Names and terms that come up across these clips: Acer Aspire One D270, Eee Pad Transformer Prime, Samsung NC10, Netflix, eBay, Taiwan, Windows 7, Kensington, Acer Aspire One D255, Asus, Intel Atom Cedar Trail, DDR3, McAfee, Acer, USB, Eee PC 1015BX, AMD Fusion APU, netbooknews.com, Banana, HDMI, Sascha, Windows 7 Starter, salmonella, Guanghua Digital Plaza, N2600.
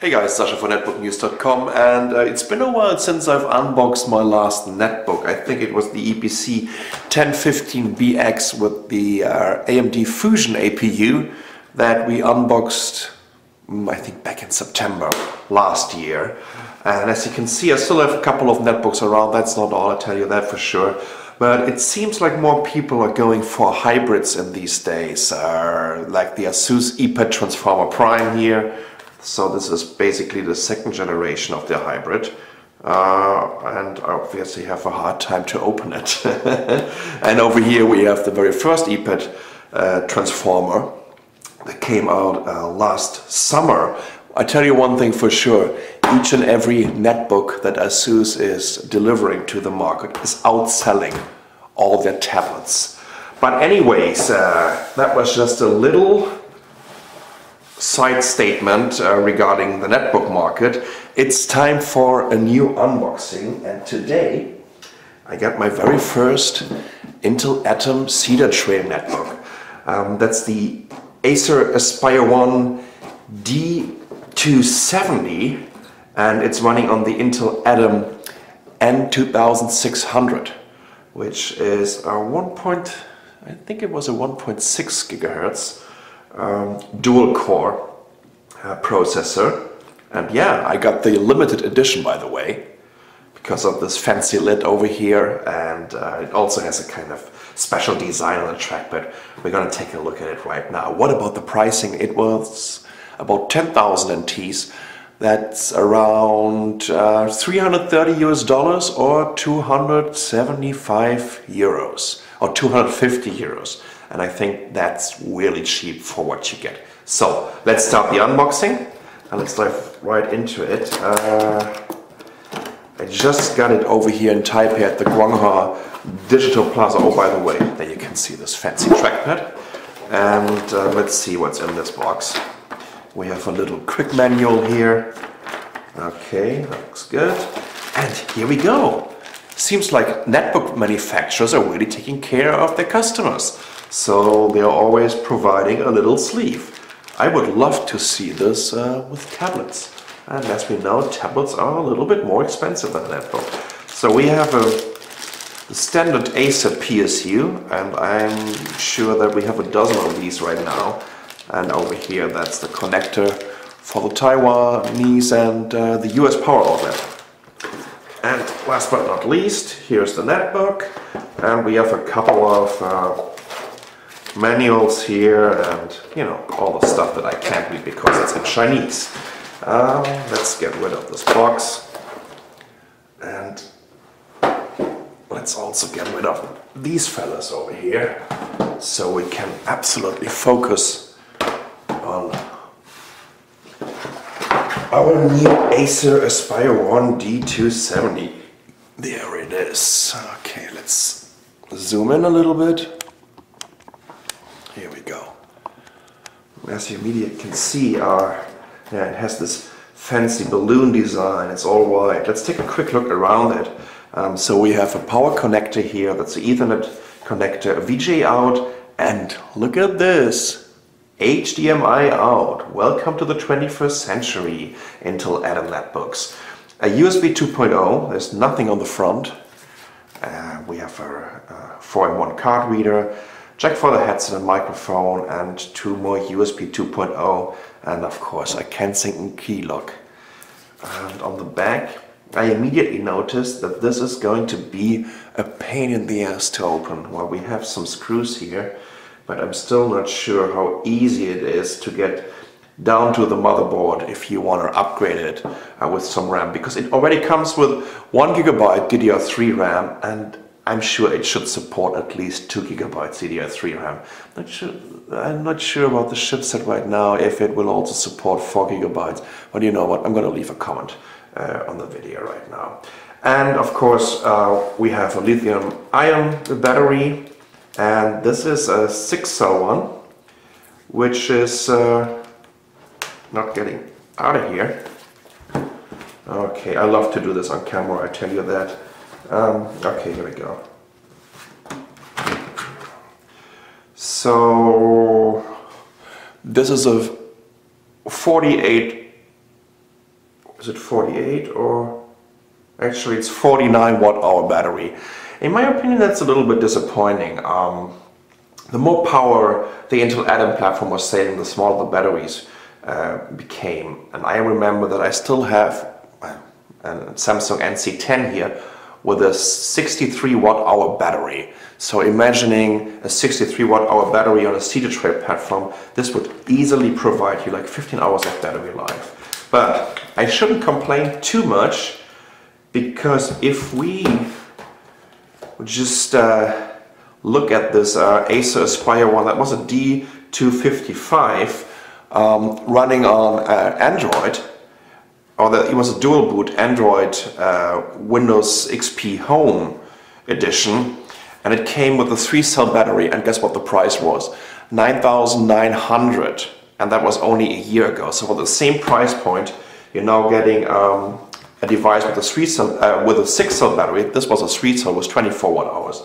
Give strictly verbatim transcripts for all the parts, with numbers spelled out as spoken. Hey guys, Sascha for netbook news dot com, and uh, it's been a while since I've unboxed my last netbook. I think it was the Eee P C ten fifteen B X with the uh, A M D Fusion A P U that we unboxed, I think, back in September last year. And as you can see, I still have a couple of netbooks around. That's not all, I tell you that for sure. But it seems like more people are going for hybrids in these days, uh, like the Asus Eee Pad Transformer Prime here. So this is basically the second generation of the hybrid, uh, and I obviously have a hard time to open it. And over here we have the very first Eee Pad uh, Transformer that came out uh, last summer. I tell you one thing for sure, each and every netbook that Asus is delivering to the market is outselling all their tablets. But anyways, uh, that was just a little side statement uh, regarding the netbook market. It's time for a new unboxing, and today I got my very first Intel Atom Cedar Trail netbook. Um, that's the Acer Aspire One D two seventy, and it's running on the Intel Atom N two thousand six hundred, which is a one point, I think it was a one point six gigahertz. Um, dual core uh, processor. And yeah, I got the limited edition, by the way, because of this fancy lid over here, and uh, it also has a kind of special design on the trackpad. We're gonna take a look at it right now. What about the pricing? It was about ten thousand N Ts. That's around uh, three hundred thirty US dollars or two hundred seventy-five euros or two hundred fifty euros. And I think that's really cheap for what you get. So let's start the unboxing and let's dive right into it. Uh, I just got it over here in Taipei at the Guanghua Digital Plaza. Oh, by the way, there you can see this fancy trackpad. And uh, let's see what's in this box. We have a little quick manual here. Okay, looks good. And here we go. Seems like netbook manufacturers are really taking care of their customers. So they're always providing a little sleeve. I would love to see this uh, with tablets. And as we know, tablets are a little bit more expensive than netbooks. So we have a standard Acer P S U, and I'm sure that we have a dozen of these right now. And over here, that's the connector for the Taiwanese and uh, the U S power outlet. And last but not least, here's the netbook. And we have a couple of uh, manuals here, and you know, all the stuff that I can't read because it's in Chinese. Um, let's get rid of this box, and let's also get rid of these fellas over here, so we can absolutely focus on our new Acer Aspire One D two seventy. There it is. Okay, let's zoom in a little bit. Here we go. As you media can see, uh, yeah, it has this fancy balloon design. It's all white. Let's take a quick look around it. Um, so we have a power connector here. That's the Ethernet connector, a V G A out, and look at this, H D M I out. Welcome to the twenty-first century Intel Atom netbooks. A U S B two point oh. There's nothing on the front. Uh, we have a four in one card reader. Jack for the headset and microphone, and two more U S B two point oh, and of course a Kensington key lock. And on the back, I immediately noticed that this is going to be a pain in the ass to open. Well, we have some screws here, but I'm still not sure how easy it is to get down to the motherboard if you want to upgrade it uh, with some RAM, because it already comes with one gigabyte D D R three RAM, and I'm sure it should support at least two gigabytes D D R three RAM. Not sure, I'm not sure about the chipset right now, if it will also support four gigabytes. But you know what, I'm going to leave a comment uh, on the video right now. And of course, uh, we have a lithium ion battery. And this is a six cell one, which is uh, not getting out of here. Okay, I love to do this on camera, I tell you that. Um, okay, here we go. So this is a forty-eight is it forty-eight or actually it's forty-nine watt hour battery. In my opinion, that's a little bit disappointing. Um, the more power the Intel Atom platform was saving, the smaller the batteries uh, became. And I remember that I still have a Samsung N C ten here with a sixty-three watt hour battery. So imagining a sixty-three watt hour battery on a Cedar Trail platform, this would easily provide you like fifteen hours of battery life. But I shouldn't complain too much, because if we just uh, look at this uh, Acer Aspire One, that was a D two fifty-five um, running on uh, Android, or that it was a dual boot Android uh, Windows X P Home edition, and it came with a three cell battery, and guess what the price was? nine thousand nine hundred, and that was only a year ago. So for the same price point, you're now getting um, a device with a three cell, uh, with a six cell battery. This was a three cell, was twenty-four watt hours,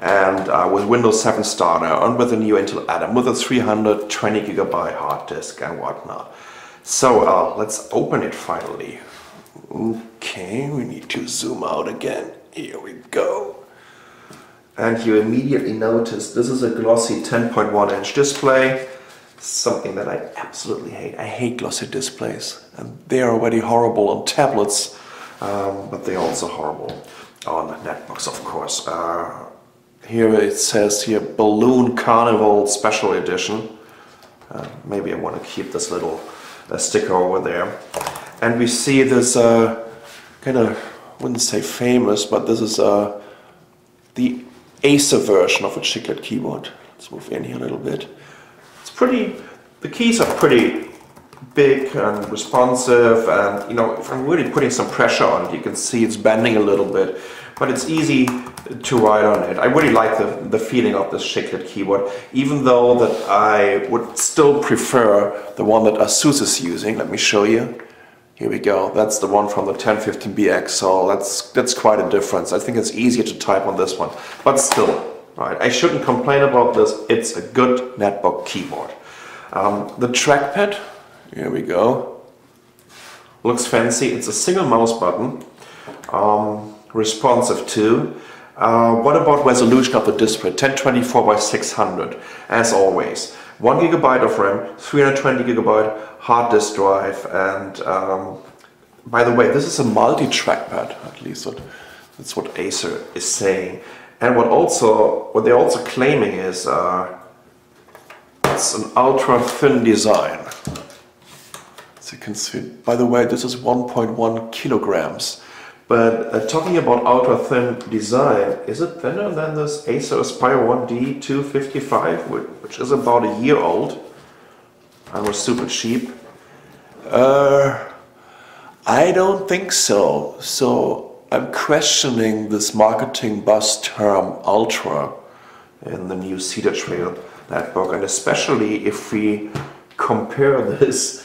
and uh, with Windows seven Starter, and with a new Intel Atom, with a three hundred twenty gigabyte hard disk and whatnot. So uh, let's open it finally. Okay, we need to zoom out again. Here we go. And you immediately notice this is a glossy ten point one inch display, something that I absolutely hate. I hate glossy displays, and they're already horrible on tablets, um, but they're also horrible on netbooks, of course. Uh, here it says here, Balloon Carnival Special Edition. Uh, maybe I want to keep this little a sticker over there, and we see this uh, kind of, wouldn't say famous, but this is uh, the Acer version of a chiclet keyboard. Let's move in here a little bit. It's pretty, the keys are pretty big and responsive, and you know, if I'm really putting some pressure on it, you can see it's bending a little bit, but it's easy to write on it. I really like the, the feeling of this chiclet keyboard, even though that I would still prefer the one that Asus is using. Let me show you. Here we go. That's the one from the ten fifteen B X, so that's, that's quite a difference. I think it's easier to type on this one, but still, right, I shouldn't complain about this. It's a good netbook keyboard. Um, the trackpad, here we go, looks fancy. It's a single mouse button, um, responsive too. Uh, what about resolution of the display? ten twenty-four by six hundred, as always. One gigabyte of RAM, three hundred twenty gigabyte hard disk drive, and um, by the way, this is a multi-trackpad. At least what, that's what Acer is saying. And what also, what they're also claiming is uh, it's an ultra-thin design. As you can see, by the way, this is one point one kilograms. But uh, talking about ultra-thin design, is it thinner than this Acer Aspire One D two fifty-five, which is about a year old and was super cheap? Uh, I don't think so. So I'm questioning this marketing buzz term ultra in the new Cedar Trail netbook, and especially if we compare this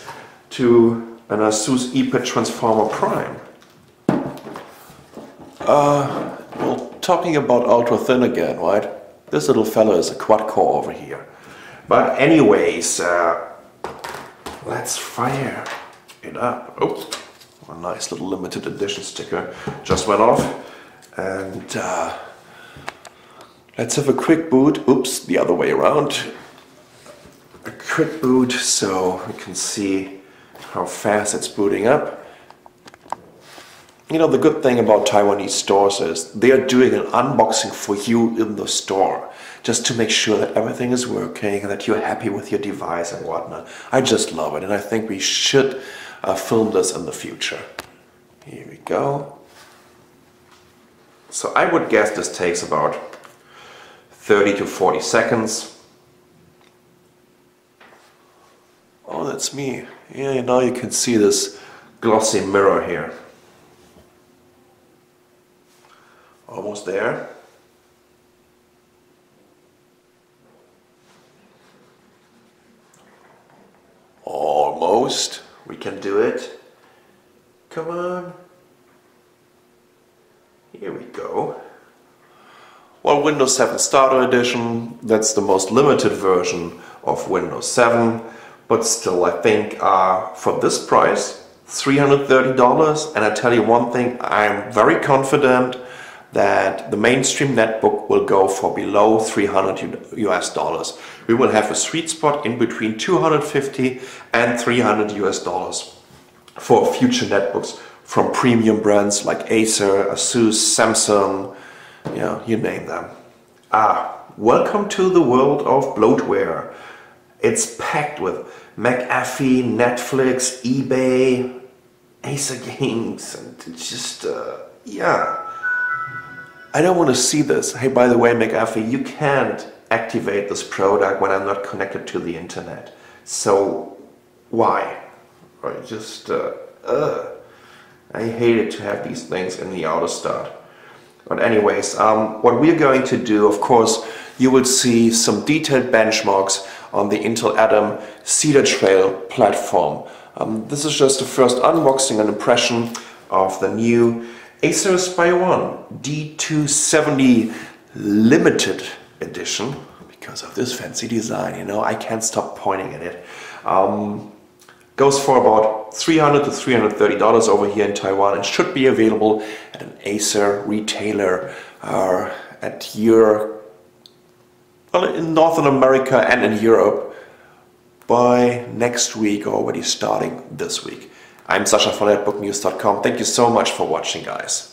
to an Asus Eee Pad Transformer Prime. Uh, well, talking about ultra thin again, right? This little fella is a quad core over here. But anyways, uh, let's fire it up. Oh, a nice little limited edition sticker just went off. And uh, let's have a quick boot. Oops, the other way around. A quick boot, so we can see how fast it's booting up. You know, the good thing about Taiwanese stores is they are doing an unboxing for you in the store, just to make sure that everything is working and that you're happy with your device and whatnot. I just love it, and I think we should uh, film this in the future. Here we go. So I would guess this takes about thirty to forty seconds. Oh, that's me. Yeah, now you can see this glossy mirror here. Almost there. Almost. We can do it. Come on. Here we go. Well, Windows seven Starter Edition, that's the most limited version of Windows seven, but still I think uh, for this price three hundred thirty dollars, and I tell you one thing, I'm very confident that the mainstream netbook will go for below three hundred U S dollars. We will have a sweet spot in between two hundred fifty and three hundred U S dollars for future netbooks from premium brands like Acer, Asus, Samsung, you know, you name them. Ah, welcome to the world of bloatware. It's packed with McAfee, Netflix, eBay, Acer games, and just, uh, yeah. I don't want to see this. Hey, by the way, McAfee, you can't activate this product when I'm not connected to the internet. So, why? I just, uh, uh, I hated to have these things in the auto start. But anyways, um, what we're going to do, of course, you will see some detailed benchmarks on the Intel Atom Cedar Trail platform. Um, this is just the first unboxing and impression of the new Acer Aspire One D two seventy Limited Edition. Because of this fancy design, you know, I can't stop pointing at it. Um, goes for about three hundred to three hundred thirty dollars over here in Taiwan, and should be available at an Acer retailer or uh, at your, well, in Northern America and in Europe by next week, already starting this week. I'm Sascha from netbook news dot com. Thank you so much for watching, guys.